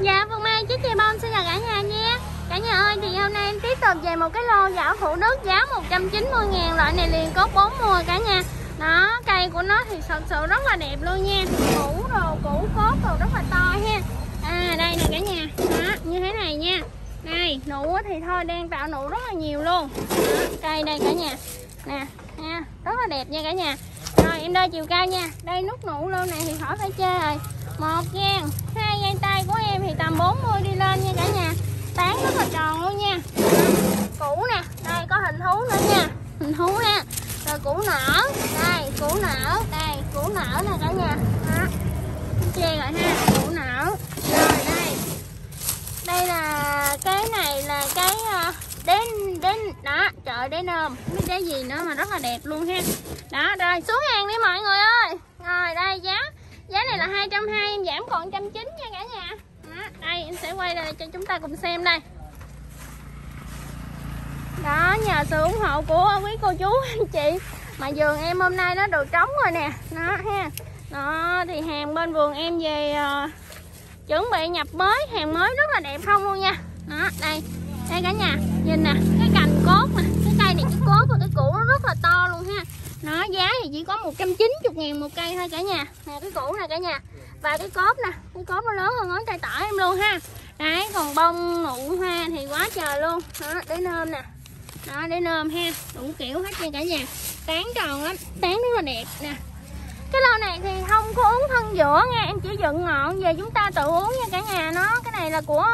Dạ Phương Mai, Chích Choè Bông xin chào cả nhà nha. Cả nhà ơi, thì hôm nay em tiếp tục về một cái lô giảo Thủ Đức giá 190.000, loại này liền có 4 mùa cả nhà. Đó, cây của nó thì thật sự rất là đẹp luôn nha, củ đồ, củ cốt đồ rất là to ha. À đây nè cả nhà, đó, như thế này nha. Đây, nụ thì thôi đang tạo nụ rất là nhiều luôn. Cây đây cả nhà. Nè, ha, rất là đẹp nha cả nhà. Rồi em đo chiều cao nha. Đây nút nụ lô này thì khỏi phải chê rồi. 1 gang, 2 gang tay của em thì tầm 40 đi lên nha cả nhà. Tán rất là tròn luôn nha. Củ nè, đây có hình thú nữa nha. Hình thú ha. Rồi củ nở. Đây, củ nở. Đây, củ nở nè cả nhà. Đó. Chê rồi ha, củ nở. Rồi đây. Đây là cái này là cái đến đó, trời đế nôm, biết đế gì nữa mà rất là đẹp luôn ha. Đó, rồi xuống hàng đi mọi người ơi. Rồi đây giá này là 220, em giảm còn 190 nha cả nhà. Đó, đây em sẽ quay lại cho chúng ta cùng xem đây. Đó, nhờ sự ủng hộ của quý cô chú anh chị mà vườn em hôm nay nó đồ trống rồi nè. Đó ha. Đó thì hàng bên vườn em về chuẩn bị nhập mới, hàng mới rất là đẹp không luôn nha. Đó, đây. Đây cả nhà, nhìn nè, cái cành cốt nè, cái cây này cái cốt và cái củ nó rất là to luôn ha. Nó giá thì chỉ có 190.000 một cây thôi cả nhà. Nè cái củ này cả nhà. Và cái cốt nè, cái cốt nó lớn hơn ngón tay tỏi em luôn ha. Đấy, còn bông nụ hoa thì quá trời luôn. Đó, để nôm nè. Đó, để nôm ha, đủ kiểu hết nha cả nhà. Tán tròn lắm, tán rất là đẹp nè. Cái lô này thì không có uống thân giữa nha, em chỉ dựng ngọn về chúng ta tự uống nha cả nhà. Nó cái này là của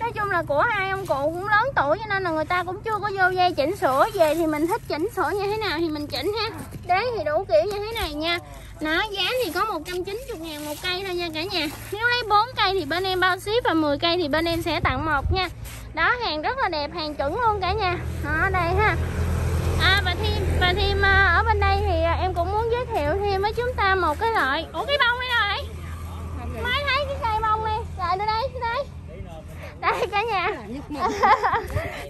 nói chung là của hai ông cụ cũng lớn tuổi cho nên là người ta cũng chưa có vô dây chỉnh sửa, về thì mình thích chỉnh sửa như thế nào thì mình chỉnh ha. Đế thì đủ kiểu như thế này nha. Nó giá thì có 190.000 một cây thôi nha cả nhà. Nếu lấy 4 cây thì bên em bao ship và 10 cây thì bên em sẽ tặng 1 nha. Đó, hàng rất là đẹp, hàng chuẩn luôn cả nhà. Đó đây ha. À và thêm ở bên đây thì em cũng muốn giới thiệu thêm với chúng ta một cái loại. Ủa cái bông đây rồi. Mới thấy cái cây bông đi. Rồi đưa đây, đưa đây. Đây cả nhà.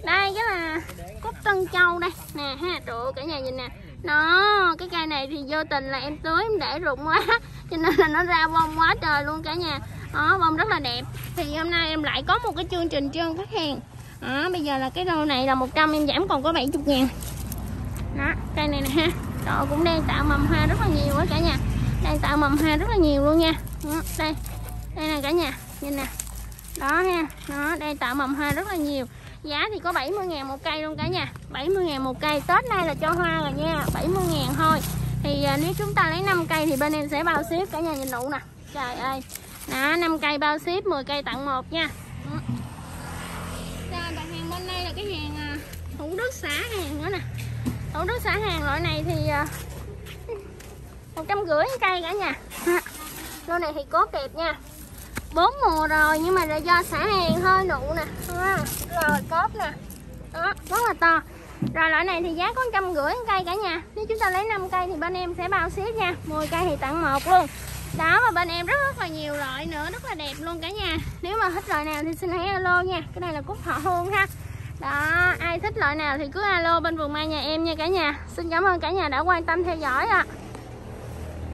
Đây cái là cúc tân châu đây nè ha. Trời ơi cả nhà nhìn nè. Nó cái cây này thì vô tình là em tưới em để rụng quá cho nên là nó ra bông quá trời luôn cả nhà. Đó, bông rất là đẹp. Thì hôm nay em lại có một cái chương trình trơn phát hàng. Đó, bây giờ là cái lô này là 100 em giảm còn có 70.000. Đó, cây này nè ha. Trời ơi, cũng đang tạo mầm hoa rất là nhiều quá cả nhà. Đang tạo mầm hoa rất là nhiều luôn nha. Đó, đây. Đây nè cả nhà, nhìn nè. Đó ha, đó, đây tạo mầm hoa rất là nhiều. Giá thì có 70.000 một cây luôn cả nhà. 70.000 một cây, Tết nay là cho hoa rồi nha. 70.000 thôi. Thì nếu chúng ta lấy 5 cây thì bên em sẽ bao ship cả nhà. Nhìn nụ nè. Trời ơi. Đó, 5 cây bao ship, 10 cây tặng 1 nha. Rồi, đặt hàng bên đây là cái hàng Thủ Đức xả hàng nữa nè. Thủ Đức xả hàng loại này thì 150 cây cả nhà. Lô này thì cốt đẹp nha. 4 mùa rồi nhưng mà là do xả hàng hơi, nụ nè, rồi cốt nè, đó rất là to. Rồi loại này thì giá có 150 cây cả nhà. Nếu chúng ta lấy 5 cây thì bên em sẽ bao ship nha, 10 cây thì tặng 1 luôn. Đó, và bên em rất là nhiều loại nữa, rất là đẹp luôn cả nhà. Nếu mà thích loại nào thì xin hãy alo nha. Cái này là cúc thọ hương ha. Đó, ai thích loại nào thì cứ alo bên vườn mai nhà em nha cả nhà. Xin cảm ơn cả nhà đã quan tâm theo dõi ạ.